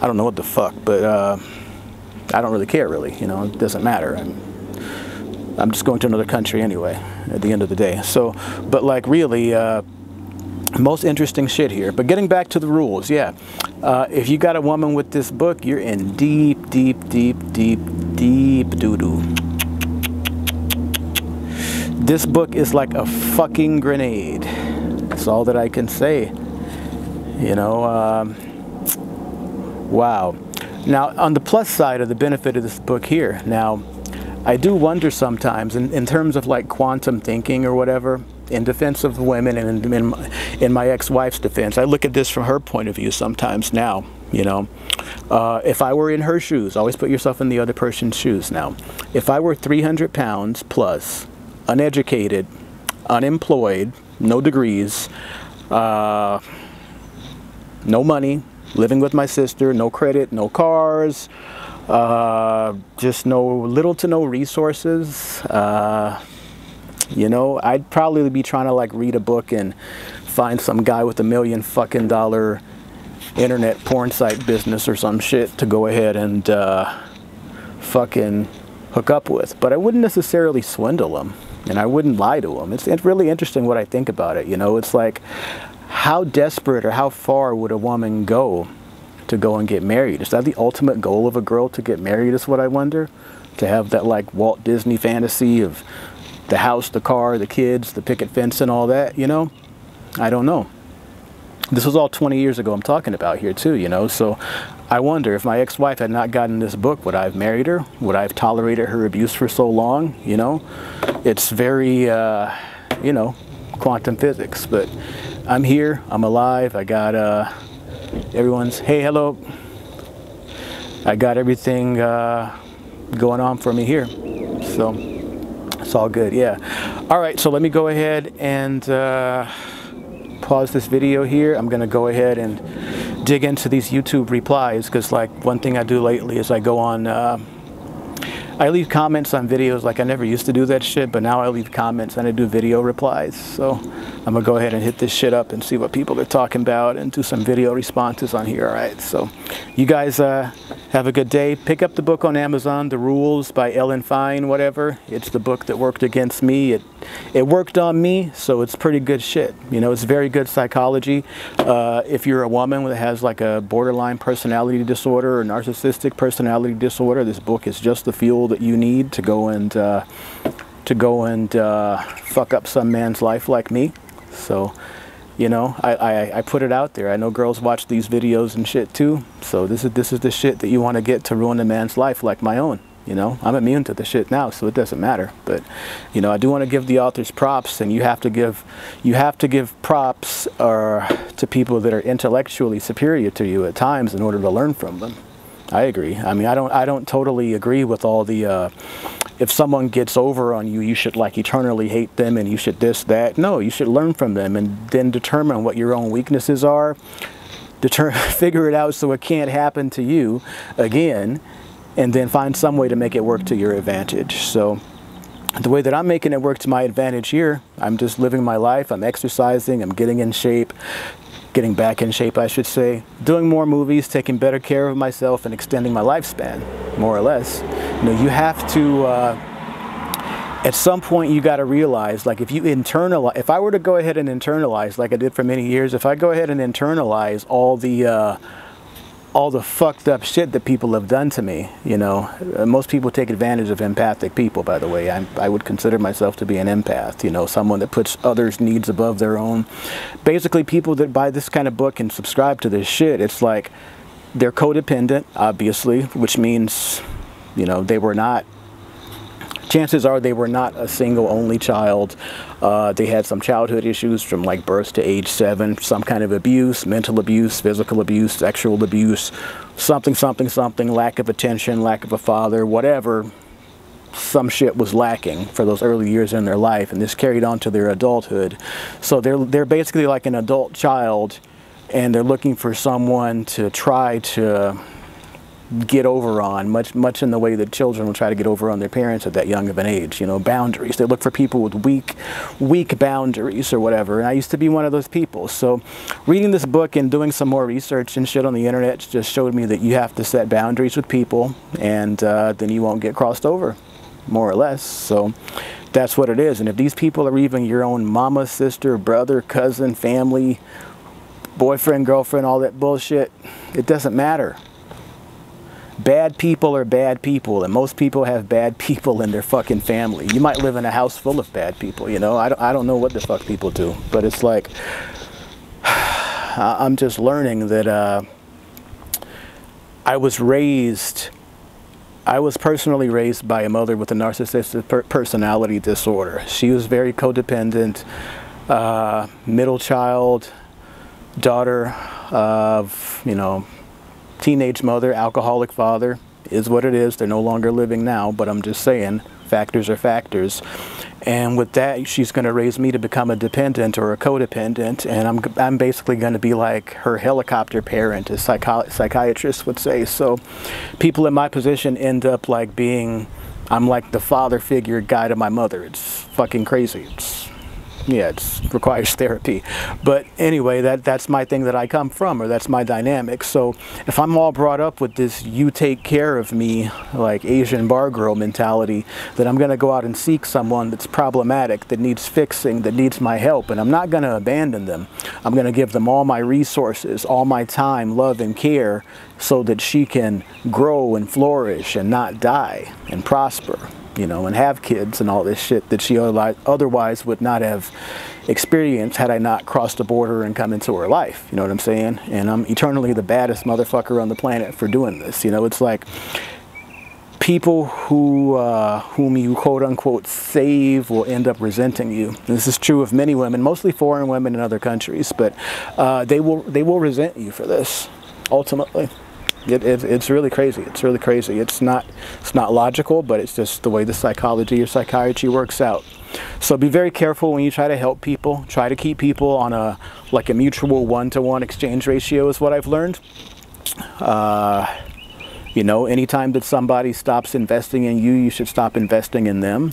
I don't know what the fuck, but I don't really care, really. You know, it doesn't matter. I'm just going to another country anyway at the end of the day. So, but like really, most interesting shit here. But getting back to the rules, yeah. If you got a woman with this book, you're in deep, deep, deep, deep, deep doo-doo. This book is like a fucking grenade. That's all that I can say. You know, wow. Now, on the plus side of the benefit of this book here, now, I do wonder sometimes in terms of like quantum thinking or whatever, in defense of women and in my ex-wife's defense, I look at this from her point of view sometimes now, you know. If I were in her shoes, always put yourself in the other person's shoes now. If I were 300 pounds plus, uneducated, unemployed, no degrees, no money, living with my sister, no credit, no cars, just little to no resources, you know, I'd probably be trying to like read a book and find some guy with $1 million fucking dollar internet porn site business or some shit to go ahead and fucking hook up with. But I wouldn't necessarily swindle them, and I wouldn't lie to them. It's really interesting what I think about it, you know. It's like, how desperate or how far would a woman go to go and get married? Is that the ultimate goal of a girl, to get married, is what I wonder? To have that like Walt Disney fantasy of the house, the car, the kids, the picket fence and all that, you know? I don't know. This was all 20 years ago I'm talking about here too, you know? So I wonder, if my ex-wife had not gotten this book, would I have married her? Would I have tolerated her abuse for so long, you know? It's very, you know, quantum physics, but I'm here, I'm alive, I got everyone's, hey, hello. I got everything going on for me here. So it's all good, yeah. All right, so let me go ahead and pause this video here. I'm gonna go ahead and dig into these YouTube replies, because like one thing I do lately is I go on, I leave comments on videos. Like I never used to do that shit, but now I leave comments and I do video replies. So I'm gonna go ahead and hit this shit up and see what people are talking about and do some video responses on here. All right, so you guys have a good day. Pick up the book on Amazon, The Rules by Ellen Fein, whatever. It's the book that worked against me. It worked on me, so it's pretty good shit. You know, it's very good psychology. If you're a woman that has like a borderline personality disorder or narcissistic personality disorder, this book is just the fuel that you need to go and fuck up some man's life like me. So, you know, I put it out there. I know girls watch these videos and shit too. So this is the shit that you want to get to ruin a man's life like my own. You know, I'm immune to the shit now, so it doesn't matter. But, you know, I do want to give the authors props, and you have to give props to people that are intellectually superior to you at times in order to learn from them. I agree. I mean, I don't totally agree with all the, if someone gets over on you, you should like eternally hate them and you should this, that. No, you should learn from them and then determine what your own weaknesses are, figure it out so it can't happen to you again, and then find some way to make it work to your advantage. So the way that I'm making it work to my advantage here, I'm just living my life, I'm exercising, I'm getting in shape. Getting back in shape, I should say, doing more movies, taking better care of myself, and extending my lifespan, more or less. You know, you have to, at some point you got to realize, like if you internalize, if I were to go ahead and internalize, like I did for many years, if I go ahead and internalize all the fucked up shit that people have done to me, you know, most people take advantage of empathic people, by the way. I would consider myself to be an empath, you know, someone that puts others' needs above their own. Basically, people that buy this kind of book and subscribe to this shit, it's like they're codependent, obviously, which means, you know, they were not, chances are they were not a single only child. They had some childhood issues from like birth to age 7, some kind of abuse, mental abuse, physical abuse, sexual abuse, something, something, something, lack of attention, lack of a father, whatever. Some shit was lacking for those early years in their life, and this carried on to their adulthood. So they're basically like an adult child, and they're looking for someone to try to get over on, much in the way that children will try to get over on their parents at that young of an age. You know, boundaries. They look for people with weak boundaries or whatever. And I used to be one of those people. So reading this book and doing some more research and shit on the internet just showed me that you have to set boundaries with people, and then you won't get crossed over, more or less. So that's what it is. And if these people are even your own mama, sister, brother, cousin, family, boyfriend, girlfriend, all that bullshit, it doesn't matter. Bad people are bad people, and most people have bad people in their fucking family. You might live in a house full of bad people, you know? I don't know what the fuck people do, but it's like, I'm just learning that I was personally raised by a mother with a narcissistic personality disorder. She was very codependent, middle child, daughter of, you know, teenage mother, alcoholic father. Is what it is. They're no longer living now, but I'm just saying, factors are factors. And with that, she's going to raise me to become a dependent or a codependent, and I'm basically going to be like her helicopter parent, as psychiatrists would say. So people in my position end up like being, I'm like the father figure guy to my mother. It's fucking crazy. Yeah, it requires therapy. But anyway, that's my thing that I come from, or that's my dynamic. So if I'm all brought up with this you take care of me, like Asian bar girl mentality, then I'm going to go out and seek someone that's problematic, that needs fixing, that needs my help. And I'm not going to abandon them. I'm going to give them all my resources, all my time, love, and care, so that she can grow and flourish and not die and prosper, you know, and have kids and all this shit that she otherwise would not have experienced had I not crossed the border and come into her life. You know what I'm saying? And I'm eternally the baddest motherfucker on the planet for doing this. You know, it's like people who whom you quote unquote save will end up resenting you. And this is true of many women, mostly foreign women in other countries, but they will resent you for this. Ultimately, it's really crazy. It's really crazy. It's not logical, but it's just the way the psychology or psychiatry works out. So be very careful when you try to help people. Try to keep people on a like a mutual one-to-one exchange ratio is what I've learned. You know, anytime that somebody stops investing in you, you should stop investing in them.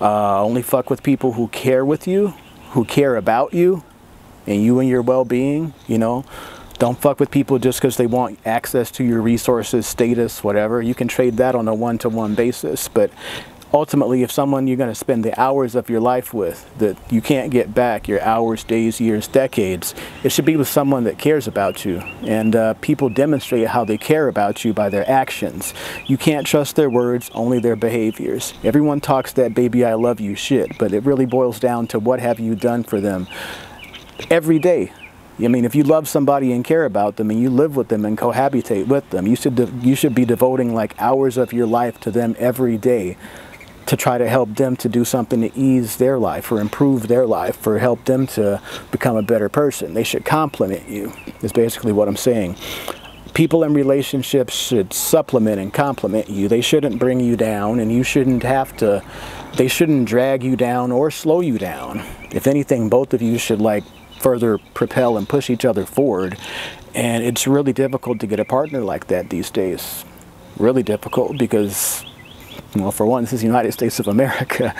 Only fuck with people who care with you, who care about you and your well-being. You know. Don't fuck with people just because they want access to your resources, status, whatever. You can trade that on a one-to-one basis. But ultimately, if someone you're going to spend the hours of your life with that you can't get back, your hours, days, years, decades, it should be with someone that cares about you. And people demonstrate how they care about you by their actions. You can't trust their words, only their behaviors. Everyone talks that baby I love you shit, but it really boils down to what have you done for them every day. I mean, if you love somebody and care about them and you live with them and cohabitate with them, you should be devoting like hours of your life to them every day to try to help them to do something to ease their life or improve their life or help them to become a better person. They should complement you, is basically what I'm saying. People in relationships should supplement and complement you. They shouldn't bring you down, and you shouldn't have to, they shouldn't drag you down or slow you down. If anything, both of you should like further propel and push each other forward. And it's really difficult to get a partner like that these days. Really difficult because, well, for one, this is the United States of America.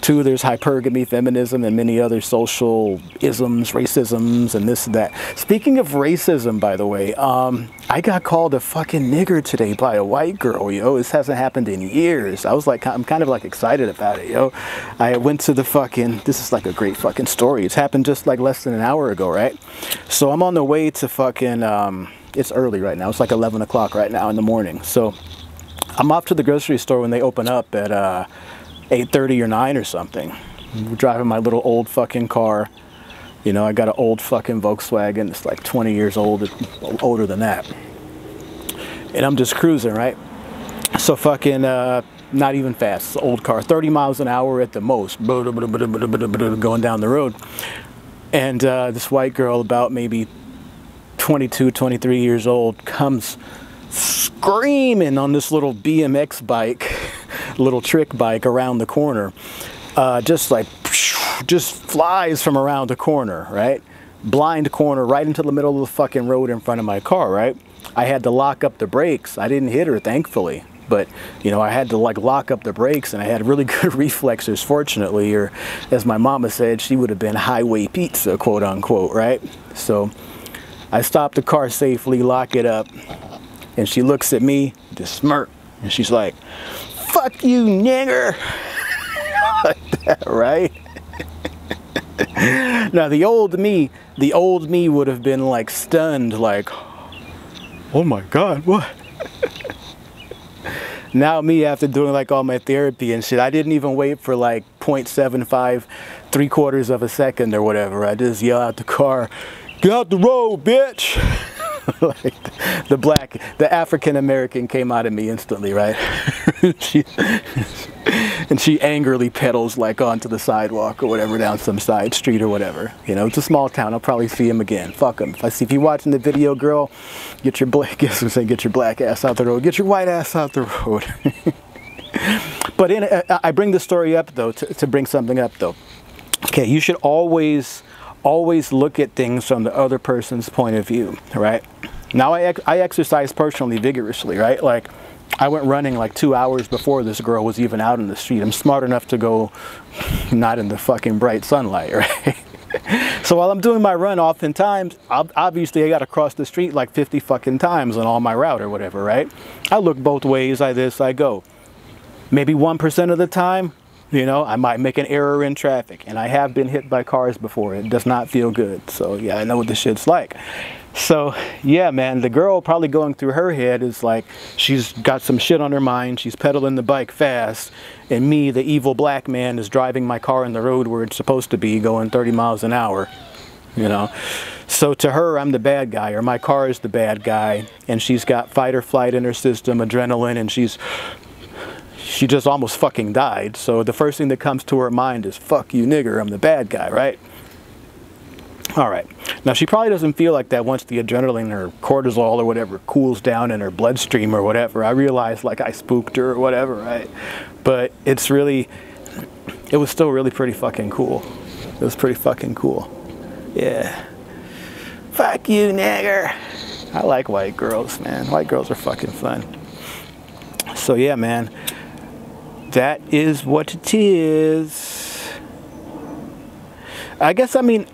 Two, there's hypergamy, feminism, and many other social isms, racisms, and this and that. Speaking of racism, by the way, I got called a fucking nigger today by a white girl, yo. This hasn't happened in years. I was like, I'm kind of like excited about it, yo. I went to the fucking, this is like a great fucking story. It's happened just like less than an hour ago, right? So I'm on the way to fucking, it's early right now. It's like 11 o'clock right now in the morning. So I'm off to the grocery store when they open up at, 8:30 or 9 or something. I'm driving my little old fucking car. You know, I got an old fucking Volkswagen. It's like 20 years old, older than that. And I'm just cruising, right? So fucking, not even fast. It's an old car, 30 miles an hour at the most, going down the road. And this white girl, about maybe 22, 23 years old, comes screaming on this little BMX bike, little trick bike around the corner, just flies from around the corner, right? Blind corner, right into the middle of the fucking road in front of my car, right? I had to lock up the brakes. I didn't hit her, thankfully, but you know, I had to like lock up the brakes, and I had really good reflexes, fortunately, or as my mama said, she would have been highway pizza, quote unquote, right? So I stopped the car safely, lock it up, and she looks at me, just smirk, and she's like, "Fuck you, nigger." Like that, right? Now the old me would have been like stunned, like, oh my God, what? Now me, after doing like all my therapy and shit, I didn't even wait for like 0.75, 3/4 of a second or whatever. I just yell out the car, "Get out the road, bitch." Like the African American came out of me instantly, right? and she angrily pedals like onto the sidewalk or whatever, down some side street or whatever. You know, it's a small town. I'll probably see him again. Fuck him. If you're watching the video, girl, get your black ass out the road. Get your white ass out the road. But I bring the story up though to bring something up though. Okay, you should always look at things from the other person's point of view, right? Now I exercise personally vigorously, right? Like I went running like 2 hours before this girl was even out in the street. I'm smart enough to go not in the fucking bright sunlight, right? So while I'm doing my run, oftentimes, obviously I got to cross the street like 50 fucking times on all my route or whatever, right? I look both ways, I go. Maybe 1% of the time, you know, I might make an error in traffic, and I have been hit by cars before. It does not feel good. So yeah, I know what this shit's like. So yeah, man, the girl probably going through her head is like, she's got some shit on her mind. She's pedaling the bike fast. And me, the evil black man, is driving my car in the road where it's supposed to be, going 30 miles an hour, you know? So to her, I'm the bad guy, or my car is the bad guy. And she's got fight or flight in her system, adrenaline, and she just almost fucking died. So the first thing that comes to her mind is, fuck you, nigger, I'm the bad guy, right? All right. Now, she probably doesn't feel like that once the adrenaline or cortisol or whatever cools down in her bloodstream or whatever. I realized like I spooked her or whatever, right? But it was still really pretty fucking cool. It was pretty fucking cool. Yeah. Fuck you, nigger. I like white girls, man. White girls are fucking fun. So yeah, man. That is what it is. I guess, I mean,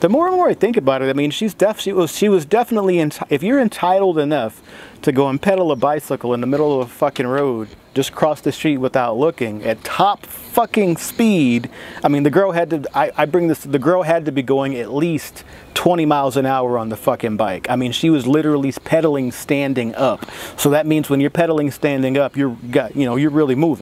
the more and more I think about it, I mean, she was definitely, if you're entitled enough to go and pedal a bicycle in the middle of a fucking road, just cross the street without looking at top fucking speed. I mean, the girl had to, the girl had to be going at least 20 miles an hour on the fucking bike. I mean, she was literally pedaling standing up. So that means when you're pedaling standing up, you're really moving.